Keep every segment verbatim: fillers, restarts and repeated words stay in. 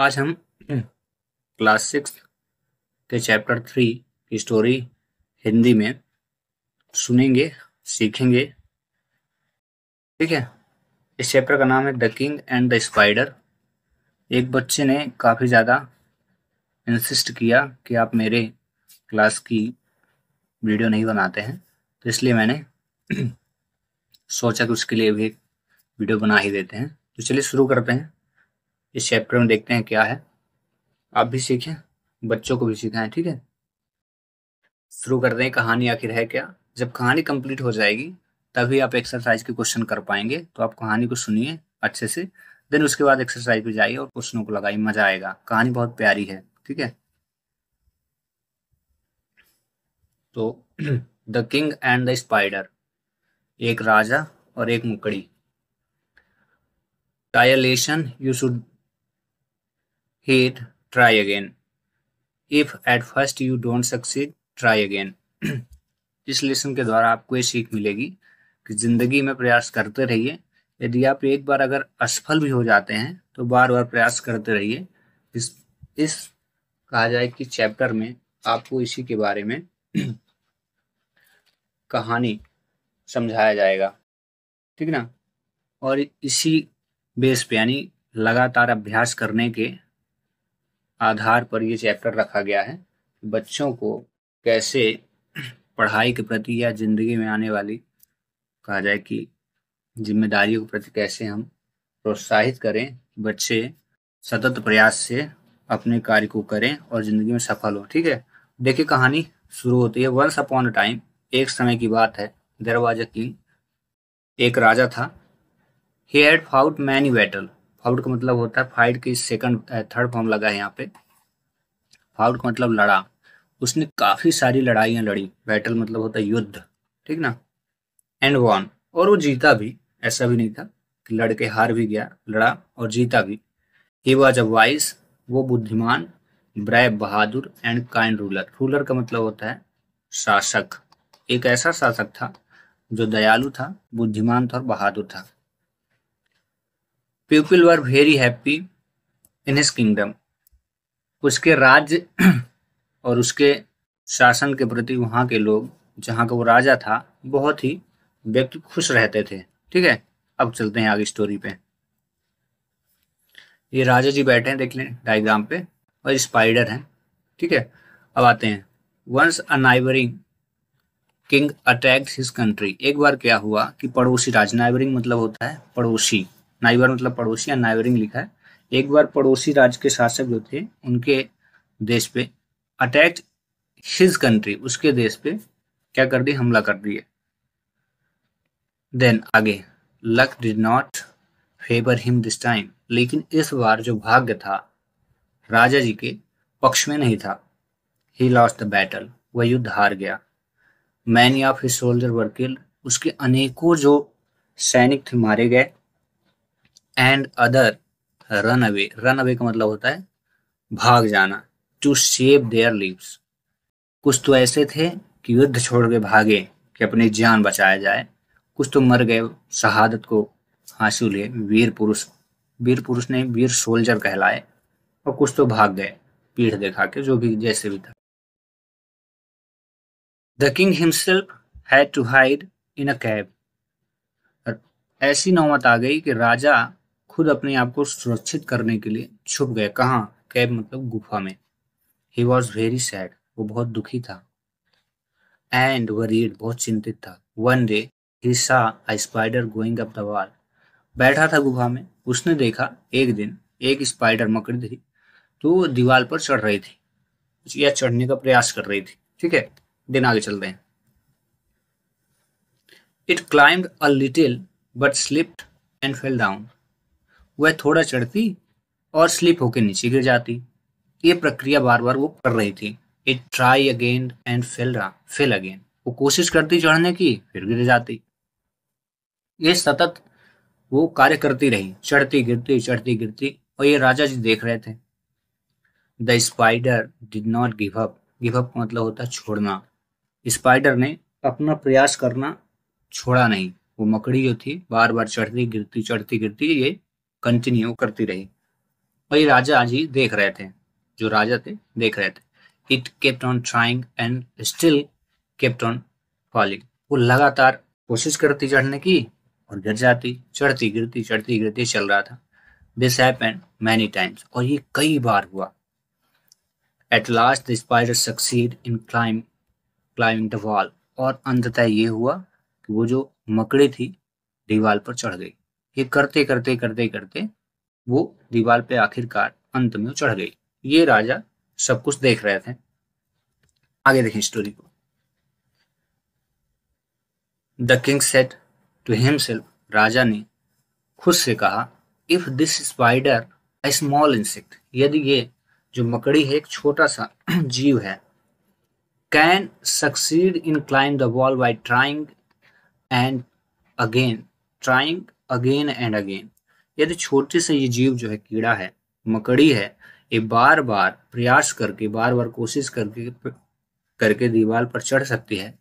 आज हम class six के चैप्टर थ्री की स्टोरी हिंदी में सुनेंगे, सीखेंगे, ठीक है। इस चैप्टर का नाम है the king and the spider. एक बच्चे ने काफ़ी ज़्यादा इंसिस्ट किया कि आप मेरे क्लास की वीडियो नहीं बनाते हैं, तो इसलिए मैंने सोचा कि उसके लिए भी एक वीडियो बना ही देते हैं। तो चलिए शुरू करते हैं, इस चैप्टर में देखते हैं क्या है। आप भी सीखें, बच्चों को भी सिखाएं, ठीक है। शुरू करते हैं, कहानी आखिर है क्या। जब कहानी कंप्लीट हो जाएगी तभी आप एक्सरसाइज के क्वेश्चन कर पाएंगे। तो आप कहानी को सुनिए अच्छे से, देन उसके बाद एक्सरसाइज पे जाइए और क्वेश्चनों को लगाइए, मजा आएगा। कहानी बहुत प्यारी है, ठीक है। तो the king and the spider, एक राजा और एक मुकड़ी। टायलेशन you should Hate, try again. If at first you don't succeed, try again. इस लेसन के द्वारा आपको ये सीख मिलेगी कि जिंदगी में प्रयास करते रहिए। यदि आप एक बार अगर असफल भी हो जाते हैं तो बार बार प्रयास करते रहिए। इस इस कहा जाए कि चैप्टर में आपको इसी के बारे में कहानी समझाया जाएगा, ठीक ना। और इसी बेस पे यानी लगातार अभ्यास करने के आधार पर यह चैप्टर रखा गया है। बच्चों को कैसे पढ़ाई के प्रति या जिंदगी में आने वाली कहा जाए कि जिम्मेदारियों के प्रति कैसे हम प्रोत्साहित करें, बच्चे सतत प्रयास से अपने कार्य को करें और जिंदगी में सफल हो, ठीक है। देखिए कहानी शुरू होती है। वंस अपॉन अ टाइम, एक समय की बात है। देयर वाज अ किंग, एक राजा था। He had fought many battle. Fought का मतलब होता है, फाइट की सेकंड थर्ड फॉर्म लगा है यहाँ पे। फाउट का मतलब लड़ा। उसने काफी सारी लड़ाइयां लड़ी। बैटल मतलब होता है युद्ध, ठीक ना। एंड वॉन, और वो जीता भी। ऐसा भी नहीं था कि लड़ के हार भी गया, लड़ा और जीता भी। ही वाज अ वाइज, वो बुद्धिमान, ब्रैव, बहादुर, एंड काइंड रूलर। रूलर का मतलब होता है शासक। एक ऐसा शासक था जो दयालु था, बुद्धिमान था और बहादुर था। People were very happy in his kingdom. उसके राज्य और उसके शासन के प्रति वहाँ के लोग, जहाँ का वो राजा था, बहुत ही व्यक्ति खुश रहते थे, ठीक है। अब चलते हैं आगे स्टोरी पे। ये राजा जी बैठे हैं, देख लें डायग्राम पे, और स्पाइडर हैं, ठीक है। अब आते हैं। Once a neighbouring king attacked his country. एक बार क्या हुआ कि पड़ोसी राज, नाइबरिंग मतलब होता है पड़ोसी, नाइबर मतलब पड़ोसी या नाइबरिंग लिखा है। एक बार पड़ोसी राज्य के शासक जो थे उनके देश पे अटैक हिज कंट्री, उसके देश पे क्या कर दिए, हमला कर दिए। देन आगे, luck did not favour him this time. लेकिन इस बार जो भाग्य था राजा जी के पक्ष में नहीं था। ही लॉस्ट द बैटल, वह युद्ध हार गया। Many of his soldier were killed, उसके अनेकों जो सैनिक थे मारे गए। And other run away, run away का मतलब होता है भाग जाना। टू सेव देयर लिव्स, कुछ तो ऐसे थे कि युद्ध छोड़ के भागे कि अपनी जान बचाया जाए। कुछ तो मर गए, शहादत को हासिल हुए, वीर पुरुष, वीर पुरुष ने वीर सोल्जर कहलाए। और कुछ तो भाग गए पीठ दिखा के, जो भी जैसे भी था। The king himself had to hide in a cave. ऐसी नौबत आ गई कि राजा खुद अपने आप को सुरक्षित करने के लिए छुप गए। कहाँ, कैब मतलब गुफा में। ही वॉज वेरी सैड, वो बहुत दुखी था। एंड वरीड, बहुत चिंतित था। One day he saw a spider going up the wall. बैठा था गुफा में, उसने देखा एक दिन एक स्पाइडर, मकड़ी थी, तो वो दीवार पर चढ़ रही थी या चढ़ने का प्रयास कर रही थी, ठीक है। दिन आगे चल रहे हैं। It climbed a little but slipped and fell down. वह थोड़ा चढ़ती और स्लिप होकर नीचे गिर जाती। ये प्रक्रिया बार बार वो कर रही थी। It try again and fell fell again. वो कोशिश करती चढ़ने की, फिर गिर जाती। ये सतत वो कार्य करती रही, चढ़ती गिरती चढ़ती गिरती, और ये राजा जी देख रहे थे। The spider did not give up. Give up मतलब होता है छोड़ना। स्पाइडर ने अपना प्रयास करना छोड़ा नहीं। वो मकड़ी जो थी बार बार चढ़ती गिरती चढ़ती गिरती, ये कंटिन्यू करती रही। और ये राजा जी देख रहे थे, जो राजा थे देख रहे थे। It kept on trying and still kept on falling. वो लगातार कोशिश करती चढ़ने की और गिर जाती, चढ़ती गिरती चढ़ती गिरती चल रहा था। दिस हैपेंड मैनी टाइम्स, और ये कई बार हुआ। At last the spider succeed in climb climbing the wall, और अंततः ये हुआ कि वो जो मकड़ी थी दीवार पर चढ़ गई। ये करते करते करते करते वो दीवार पे आखिरकार अंत में चढ़ गई। ये राजा सब कुछ देख रहे थे। आगे देखें स्टोरी को। The king said to himself, राजा ने खुद से कहा, if this spider a small insect, यदि ये जो मकड़ी है एक छोटा सा जीव है, can succeed in climb the wall by trying and again, trying again and again, यदि छोटे से ये जीव जो है कीड़ा है, मकड़ी है, ये बार बार प्रयास करके, बार बार कोशिश करके करके दीवार पर चढ़ सकती है,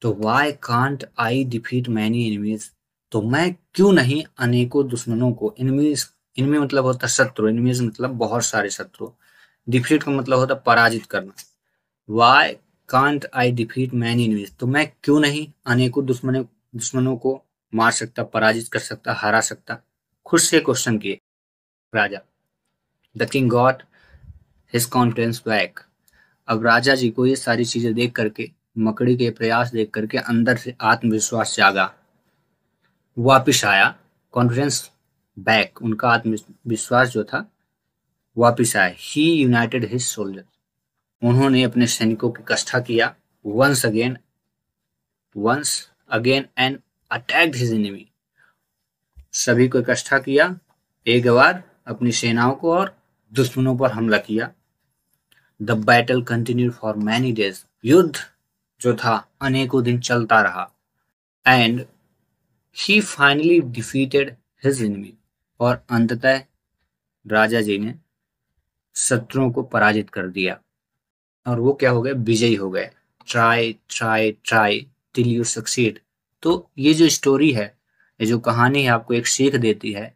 तो why can't I defeat many enemies, तो मैं क्यों नहीं अनेकों दुश्मनों को, एनिमीज, एनिमी मतलब होता है शत्रु, एनिमीज मतलब बहुत सारे शत्रु, डिफीट का मतलब होता है पराजित करना। Why can't I defeat many enemies, तो मैं क्यों नहीं अनेकों दुश्मनों दुश्मनों को मार सकता, पराजित कर सकता, हरा सकता। खुद से क्वेश्चन किए राजा। The king got his confidence back, अब राजा जी को ये सारी चीजें देख करके, मकड़ी के प्रयास देख करके अंदर से आत्मविश्वास जागा, वापिस आया, कॉन्फिडेंस बैक, उनका आत्मविश्वास जो था वापिस आया। ही यूनाइटेड हिज सोल्जर, उन्होंने अपने सैनिकों की कष्ठा किया, once again once again and attacked his enemy, सभी को इकट्ठा किया एक बार, अपनी सेनाओं को और दुश्मनों पर हमला किया। The battle continued for many days, युद्ध जो था अनेकों दिन चलता रहा। And he finally defeated his enemy, और अंततः राजा जी ने शत्रुओं को पराजित कर दिया और वो क्या हो गए, विजयी हो गए। Try try try till you succeed, तो ये जो स्टोरी है, ये जो कहानी है, आपको एक सीख देती है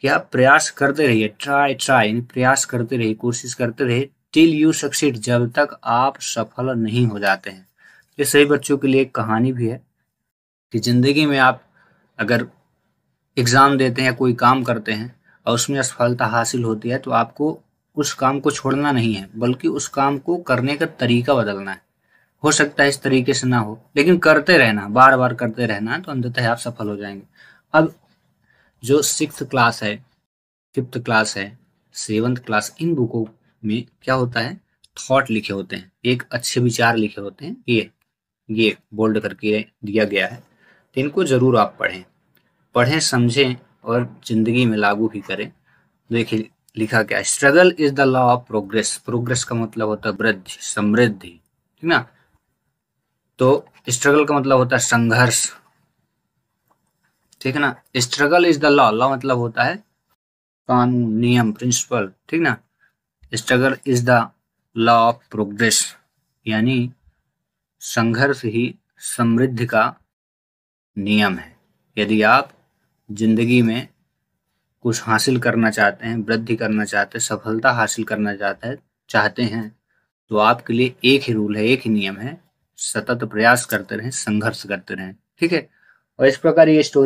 कि आप प्रयास करते रहिए, ट्राई ट्राई प्रयास करते रहिए, कोशिश करते रहिए, टिल यू सक्सीड, जब तक आप सफल नहीं हो जाते हैं। ये सभी बच्चों के लिए एक कहानी भी है कि जिंदगी में आप अगर एग्ज़ाम देते हैं, कोई काम करते हैं और उसमें असफलता हासिल होती है, तो आपको उस काम को छोड़ना नहीं है, बल्कि उस काम को करने का तरीका बदलना है। हो सकता है इस तरीके से ना हो, लेकिन करते रहना, बार बार करते रहना, तो अंततः आप सफल हो जाएंगे। अब जो सिक्स्थ क्लास है, फिफ्थ क्लास है, सेवन्थ क्लास, इन बुकों में क्या होता है, थॉट लिखे होते हैं, एक अच्छे विचार लिखे होते हैं, ये ये बोल्ड करके दिया गया है, तो इनको जरूर आप पढ़ें पढ़ें समझें और जिंदगी में लागू भी करें। देखिए लिखा क्या, struggle is the law of progress, progress का मतलब होता है वृद्धि, समृद्धि, ठीक ना, तो स्ट्रगल का मतलब होता है संघर्ष, ठीक है ना। Struggle is the law, law मतलब होता है कानून, नियम, प्रिंसिपल, ठीक ना। Struggle is the law of progress, यानी संघर्ष ही समृद्धि का नियम है। यदि आप जिंदगी में कुछ हासिल करना चाहते हैं, वृद्धि करना चाहते हैं, सफलता हासिल करना चाहते हैं चाहते हैं तो आपके लिए एक ही रूल है, एक ही नियम है, सतत प्रयास करते रहें, संघर्ष करते रहें, ठीक है। और इस प्रकार ये स्टोरी